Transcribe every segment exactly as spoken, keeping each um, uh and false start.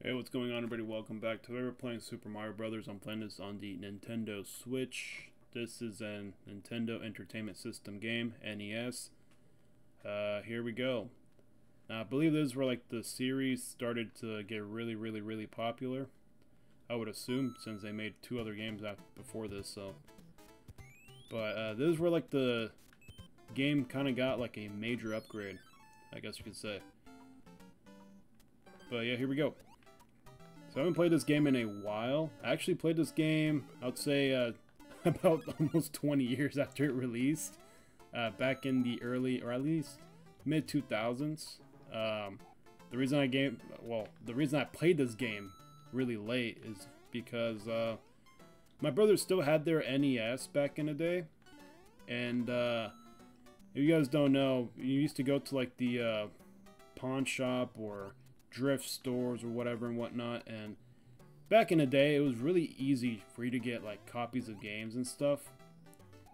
Hey, what's going on, everybody? Welcome back to Ever Playing Super Mario Brothers. I'm playing this on the Nintendo Switch. This is a Nintendo Entertainment System game, N E S. Uh, here we go. Now, I believe this is where like the series started to get really, really, really popular. I would assume, since they made two other games after, before this. So, but uh, this is where like the game kind of got like a major upgrade, I guess you could say. But yeah, here we go. So I haven't played this game in a while. I actually played this game, I'd say, uh, about almost twenty years after it released. Uh, back in the early, or at least mid two thousands. Um, the reason I game, well, the reason I played this game really late is because uh, my brothers still had their N E S back in the day. And uh, if you guys don't know, you used to go to like the uh, pawn shop or drift stores or whatever and whatnot, and back in the day it was really easy for you to get like copies of games and stuff.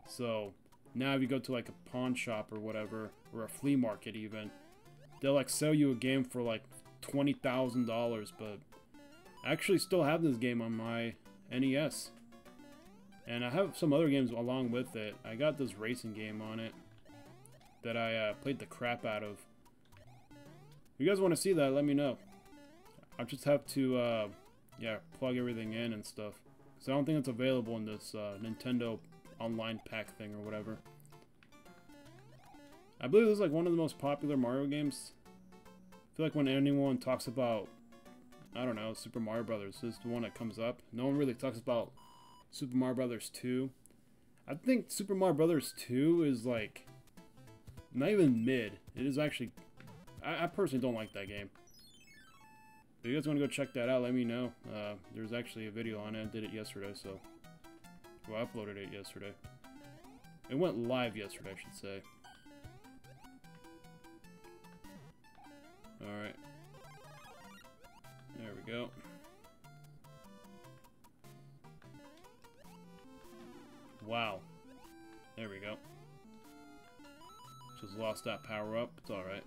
So now if you go to like a pawn shop or whatever, or a flea market even, they'll like sell you a game for like twenty thousand dollars. But I actually still have this game on my N E S, and I have some other games along with it. I got this racing game on it that I uh, played the crap out of. If you guys want to see that, let me know. I just have to, uh, yeah, plug everything in and stuff. Because I don't think it's available in this uh, Nintendo online pack thing or whatever. I believe this is like one of the most popular Mario games. I feel like when anyone talks about, I don't know, Super Mario Brothers, this is the one that comes up. No one really talks about Super Mario Brothers two. I think Super Mario Brothers two is like, not even mid. It is actually... I personally don't like that game. If you guys want to go check that out, let me know. Uh, there's actually a video on it. I did it yesterday, so... Well, I uploaded it yesterday. It went live yesterday, I should say. Alright. There we go. Wow. There we go. Just lost that power up. It's alright.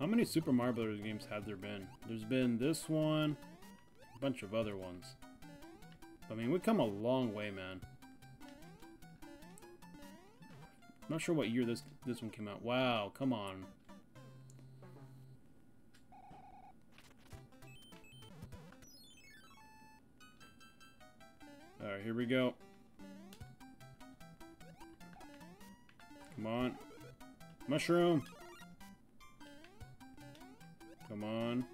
How many Super Mario Bros. Games have there been? There's been this one, a bunch of other ones. I mean, we've come a long way, man. I'm not sure what year this this one came out. Wow, come on. Alright, here we go. Come on. Mushroom! Come on.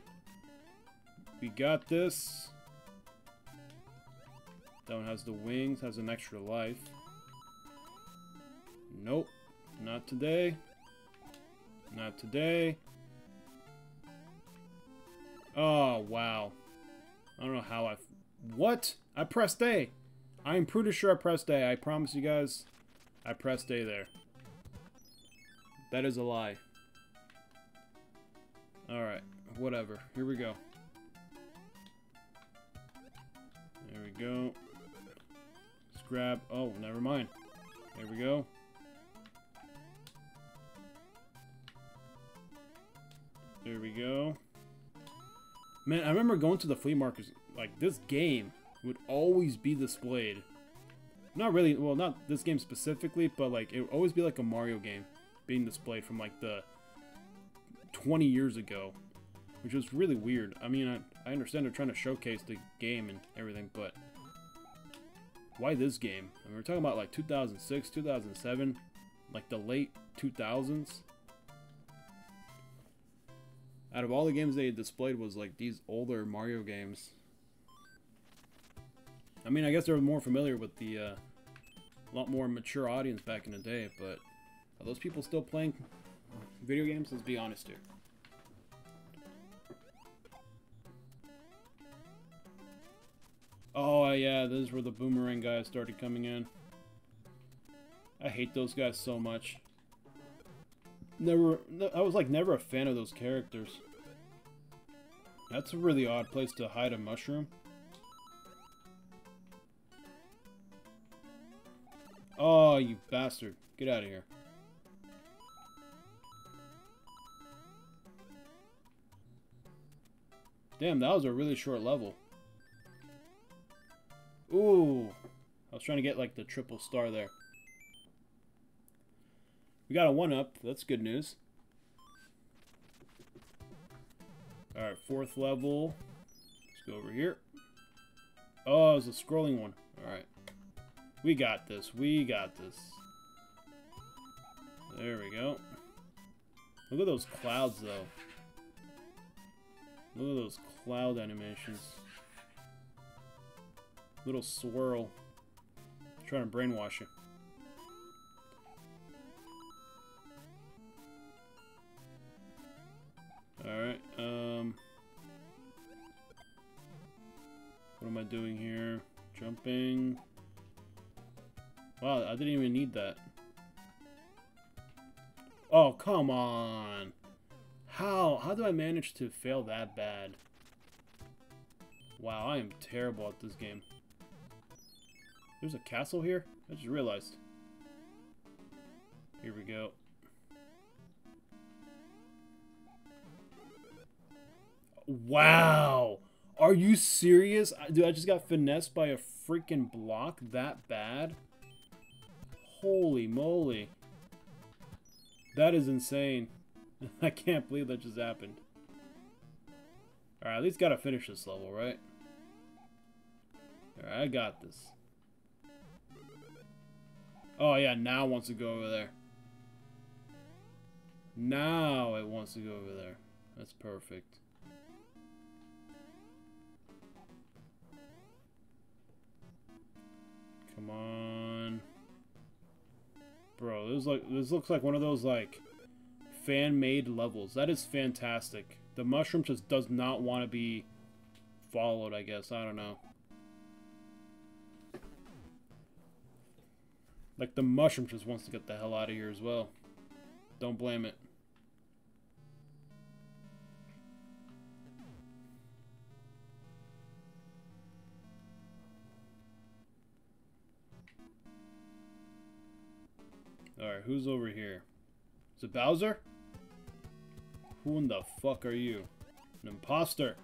We got this. That one has the wings, has an extra life. Nope. Not today. Not today. Oh, wow. I don't know how I... F what? I pressed A. I'm pretty sure I pressed A. I promise you guys, I pressed A there. That is a lie. Alright, whatever. Here we go. There we go. Let's grab... Oh, never mind. There we go. There we go. Man, I remember going to the flea markets. Like, this game would always be displayed. Not really... Well, not this game specifically, but, like, it would always be, like, a Mario game being displayed from, like, the... twenty years ago, which was really weird. I mean, I, I understand they're trying to showcase the game and everything, but why this game? I mean, we're talking about like two thousand six, two thousand seven, like the late two thousands. Out of all the games they displayed was like these older Mario games. I mean, I guess they were more familiar with the uh, lot more mature audience back in the day, but are those people still playing video games? Let's be honest here. Oh yeah, this is where the boomerang guys started coming in. I hate those guys so much. Never, no, I was like never a fan of those characters. That's a really odd place to hide a mushroom. Oh, you bastard. Get out of here. Damn, that was a really short level. Ooh. I was trying to get, like, the triple star there. We got a one-up. That's good news. Alright, fourth level. Let's go over here. Oh, it was a scrolling one. Alright. We got this. We got this. There we go. Look at those clouds, though. Look at those cloud animations. Little swirl. I'm trying to brainwash you. Alright, um... what am I doing here? Jumping... Wow, I didn't even need that. Oh, come on! How? How do I manage to fail that bad? Wow, I am terrible at this game. There's a castle here? I just realized. Here we go. Wow! Are you serious? Dude, I just got finessed by a freaking block that bad? Holy moly. That is insane. I can't believe that just happened. Alright, at least gotta finish this level, right? Alright, I got this. Oh yeah, now it wants to go over there. Now it wants to go over there. That's perfect. Come on. Bro, this, like, this looks like one of those, like, fan-made levels. That is fantastic. The mushroom just does not want to be followed, I guess. I don't know. Like, the mushroom just wants to get the hell out of here as well. Don't blame it. Alright, who's over here? Is it Bowser? Who in the fuck are you? An imposter!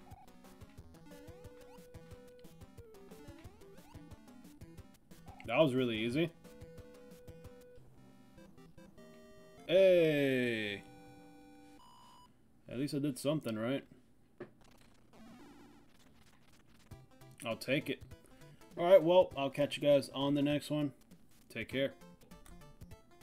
That was really easy. Hey! At least I did something, right? I'll take it. Alright, well, I'll catch you guys on the next one. Take care.